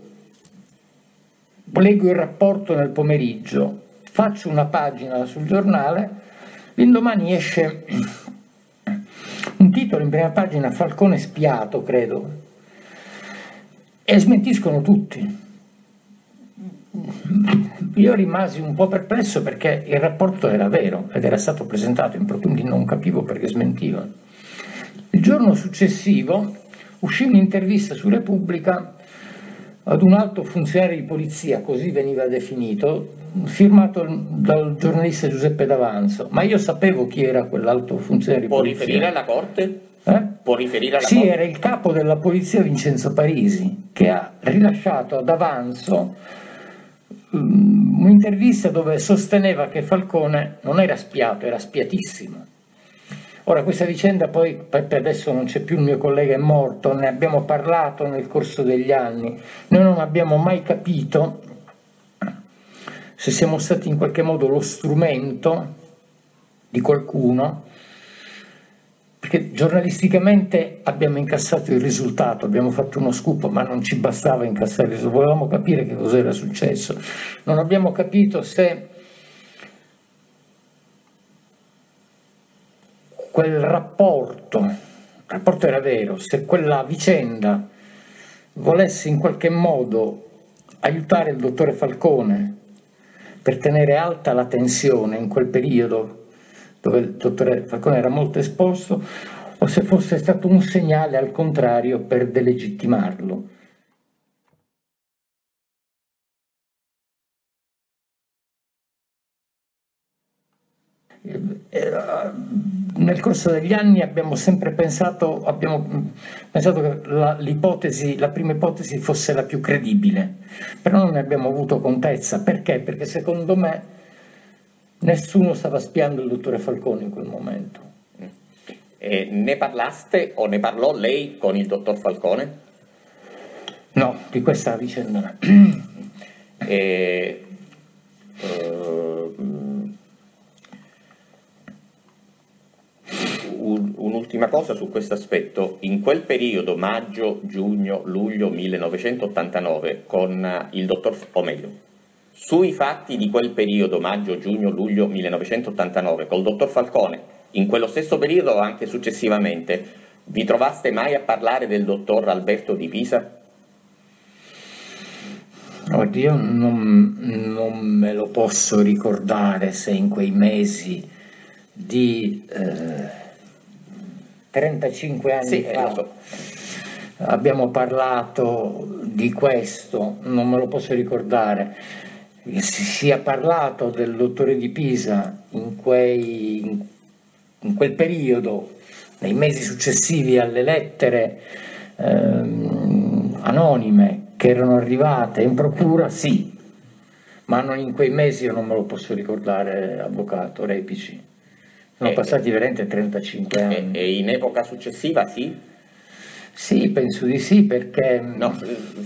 leggo il rapporto nel pomeriggio, faccio una pagina sul giornale, l'indomani esce un titolo in prima pagina, Falcone spiato, credo, e smentiscono tutti. Io rimasi un po' perplesso perché il rapporto era vero ed era stato presentato in profondi, non capivo perché smentivano. Il giorno successivo uscì un'intervista su Repubblica ad un alto funzionario di polizia, così veniva definito, firmato dal giornalista Giuseppe D'Avanzo, ma io sapevo chi era quell'alto funzionario di polizia. Può riferire alla Corte? Può riferire alla Corte? Sì, era il capo della polizia Vincenzo Parisi, che ha rilasciato ad Avanzo un'intervista dove sosteneva che Falcone non era spiato, era spiatissimo. Ora questa vicenda poi, Peppe adesso non c'è più, il mio collega è morto, ne abbiamo parlato nel corso degli anni, noi non abbiamo mai capito se siamo stati in qualche modo lo strumento di qualcuno, perché giornalisticamente abbiamo incassato il risultato, abbiamo fatto uno scoop, ma non ci bastava incassare il risultato, volevamo capire che cos'era successo. Non abbiamo capito se quel rapporto, il rapporto era vero, se quella vicenda volesse in qualche modo aiutare il dottore Falcone per tenere alta la tensione in quel periodo, dove il dottore Falcone era molto esposto, o se fosse stato un segnale al contrario per delegittimarlo. Nel corso degli anni abbiamo sempre pensato, che la prima ipotesi fosse la più credibile, però non ne abbiamo avuto contezza. Perché? Perché secondo me nessuno stava spiando il dottore Falcone in quel momento. Ne parlaste o ne parlò lei con il dottor Falcone? No, di questa vicenda. Un'ultima cosa su questo aspetto. In quel periodo, maggio, giugno, luglio 1989, con il dottor, o meglio, sui fatti di quel periodo, maggio, giugno, luglio 1989, col dottor Falcone, in quello stesso periodo o anche successivamente, vi trovaste mai a parlare del dottor Alberto Di Pisa? Oddio, non me lo posso ricordare se in quei mesi di 35 anni sì, fa... Lo so. Abbiamo parlato di questo, non me lo posso ricordare. Si è parlato del dottore Di Pisa in quel periodo, nei mesi successivi alle lettere anonime che erano arrivate in procura, sì, ma non in quei mesi, io non me lo posso ricordare, avvocato Repici. Sono passati veramente 35 anni. E in epoca successiva sì? Sì, penso di sì, perché... No,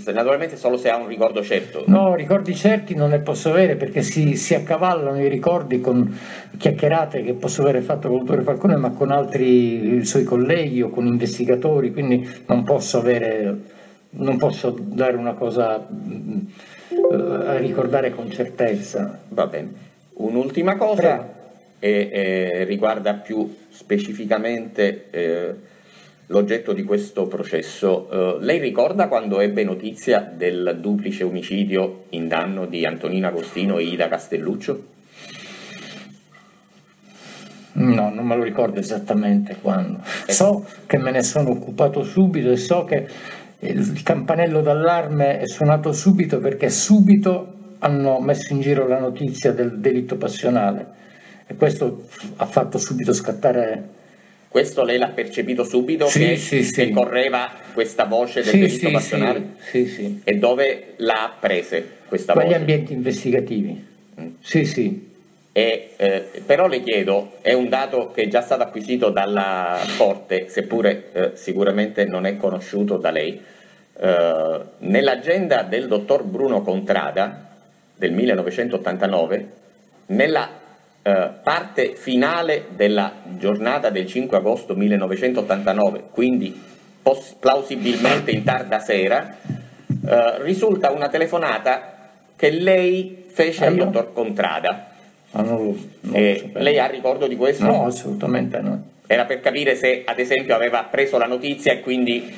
naturalmente solo se ha un ricordo certo. No, ricordi certi non ne posso avere, perché si accavallano i ricordi con chiacchierate che posso avere fatto con il dottore Falcone, ma con altri suoi colleghi o con investigatori, quindi non posso avere, non posso dare una cosa a ricordare con certezza. Va bene. Un'ultima cosa, e riguarda più specificamente... l'oggetto di questo processo. Lei ricorda quando ebbe notizia del duplice omicidio in danno di Antonino Agostino e Ida Castelluccio? No, non me lo ricordo esattamente quando. So che me ne sono occupato subito e so che il campanello d'allarme è suonato subito, perché subito hanno messo in giro la notizia del delitto passionale e questo ha fatto subito scattare... Questo lei l'ha percepito subito, sì, che, sì, sì, che correva questa voce del delitto passionale? Sì, sì. E dove la apprese questa voce? Quegli ambienti investigativi. Sì, sì. E, però le chiedo, è un dato che è già stato acquisito dalla Corte, seppure sicuramente non è conosciuto da lei. Nell'agenda del dottor Bruno Contrada del 1989, nella parte finale della giornata del 5 agosto 1989, quindi plausibilmente in tarda sera, risulta una telefonata che lei fece al dottor Contrada. Non lo lei ha ricordo di questo? No, assolutamente no. Era per capire se ad esempio aveva preso la notizia e quindi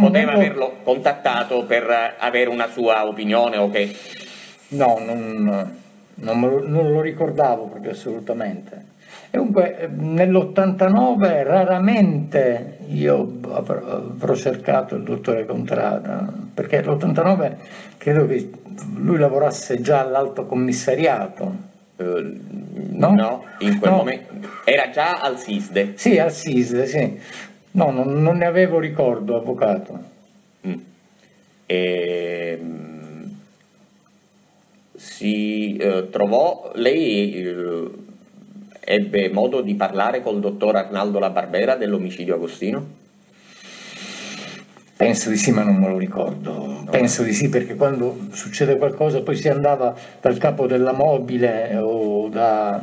poteva averlo contattato per avere una sua opinione o che... No, non lo ricordavo proprio assolutamente. E comunque nell'89 raramente io avrò cercato il dottore Contrada, perché l'89 credo che lui lavorasse già all'Alto Commissariato. No, in quel momento era già al SISDE. Sì, al SISDE, sì. No, non ne avevo ricordo, avvocato. Si trovò, lei ebbe modo di parlare col dottor Arnaldo La Barbera dell'omicidio Agostino? Penso di sì, ma non me lo ricordo. No. Penso di sì, perché quando succede qualcosa poi si andava dal capo della Mobile o da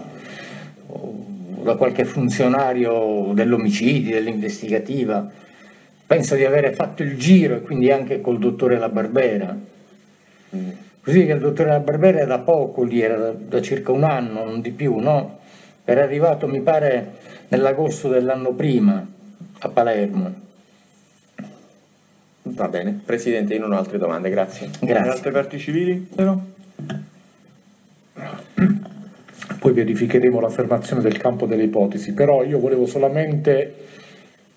qualche funzionario dell'omicidio, dell'investigativa. Penso di avere fatto il giro e quindi anche col dottore La Barbera. Così che il dottore La Barbera era da poco lì, era da circa un anno, non di più, no? Era arrivato, mi pare, nell'agosto dell'anno prima a Palermo. Va bene, Presidente, io non ho altre domande, grazie. Grazie. Altre parti civili? No. Poi verificheremo l'affermazione del campo delle ipotesi, però io volevo solamente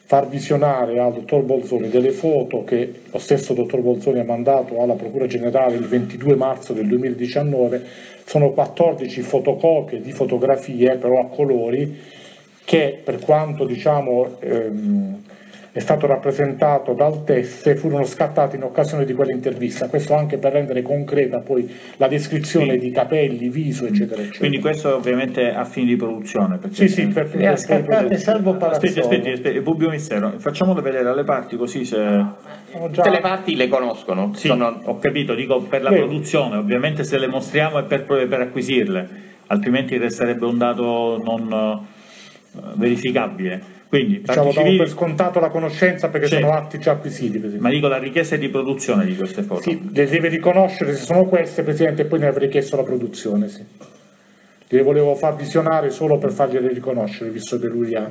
far visionare al dottor Bolzoni delle foto che lo stesso dottor Bolzoni ha mandato alla Procura Generale il 22 marzo del 2019, sono 14 fotocopie di fotografie, però a colori, che per quanto diciamo... è stato rappresentato dal teste, furono scattati in occasione di quell'intervista, questo anche per rendere concreta poi la descrizione di capelli, viso, eccetera, eccetera. Quindi questo ovviamente a fini di produzione. Perché sì, perché le ha scattate Salvo Palazzolo. Aspetti, pubblico ministero, facciamolo vedere alle parti così se... Tutte le parti le conoscono. Sì, sono... ho capito, dico per la produzione, ovviamente se le mostriamo è per acquisirle, altrimenti resterebbe un dato non verificabile. Quindi, diciamo, davo per scontato la conoscenza perché sono atti già acquisiti, ma dico la richiesta di produzione di queste foto. Sì, le deve riconoscere se sono queste, Presidente, e poi ne avrei chiesto la produzione, sì. Le volevo far visionare solo per fargliele riconoscere, visto che lui ha...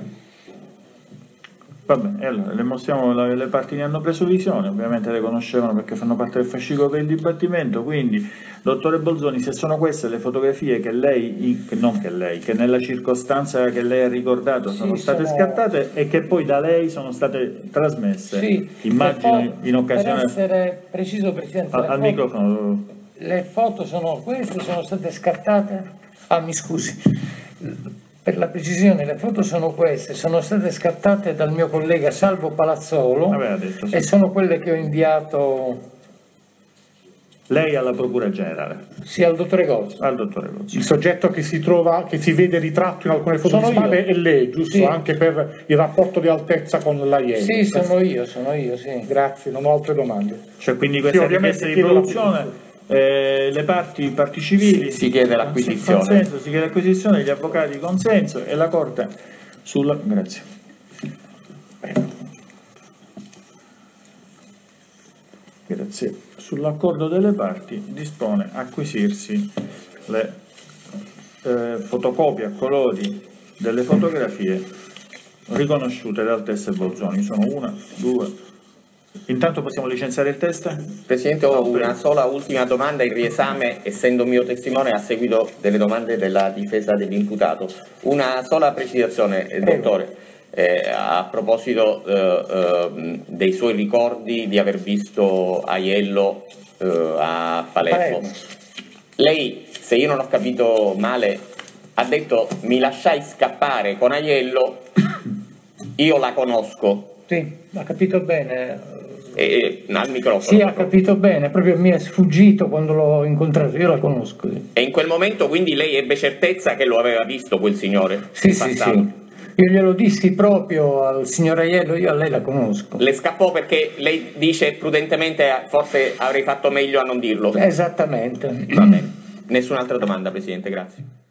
Va bene, allora, le mostriamo le parti che hanno preso visione, ovviamente le conoscevano perché fanno parte del fascicolo per il dibattimento, quindi, dottore Bolzoni, se sono queste le fotografie che lei, che nella circostanza che lei ha ricordato sono state scattate e che poi da lei sono state trasmesse, immagino in occasione... Per essere preciso, Presidente, al microfono. Le foto sono queste, sono state scattate... Ah, mi scusi... Per la precisione, le foto sono queste, sono state scattate dal mio collega Salvo Palazzolo e sono quelle che ho inviato... Lei alla Procura Generale? Sì, al dottore Gozzo. Al dottore Gozzo. Il soggetto che si vede ritratto in alcune foto è lei, giusto? Sì. Anche per il rapporto di altezza con l'Aiello. Sì, sono io, sì. Grazie, non ho altre domande. Cioè, quindi questa richiesta di produzione... le parti civili si chiede l'acquisizione, gli avvocati consenso e la Corte sulla... Grazie. Grazie. Sull'accordo delle parti dispone acquisirsi le fotocopie a colori delle fotografie riconosciute dal teste Bolzoni. Sono una, due... Intanto possiamo licenziare il test? Presidente, ho una sola ultima domanda in riesame, essendo mio testimone a seguito delle domande della difesa dell'imputato. Una sola precisazione, dottore, a proposito dei suoi ricordi di aver visto Aiello a Palermo. Lei, se io non ho capito male, ha detto mi lasciai scappare con Aiello, io la conosco. Sì, ha capito bene. Al microfono. Sì, ha capito bene, proprio mi è sfuggito quando l'ho incontrato, io la conosco. Sì. E in quel momento quindi lei ebbe certezza che lo aveva visto quel signore? Sì. Io glielo dissi proprio al signor Aiello, io a lei la conosco. Le scappò perché lei dice prudentemente forse avrei fatto meglio a non dirlo. Esattamente. Va bene. Nessun'altra domanda, Presidente, grazie.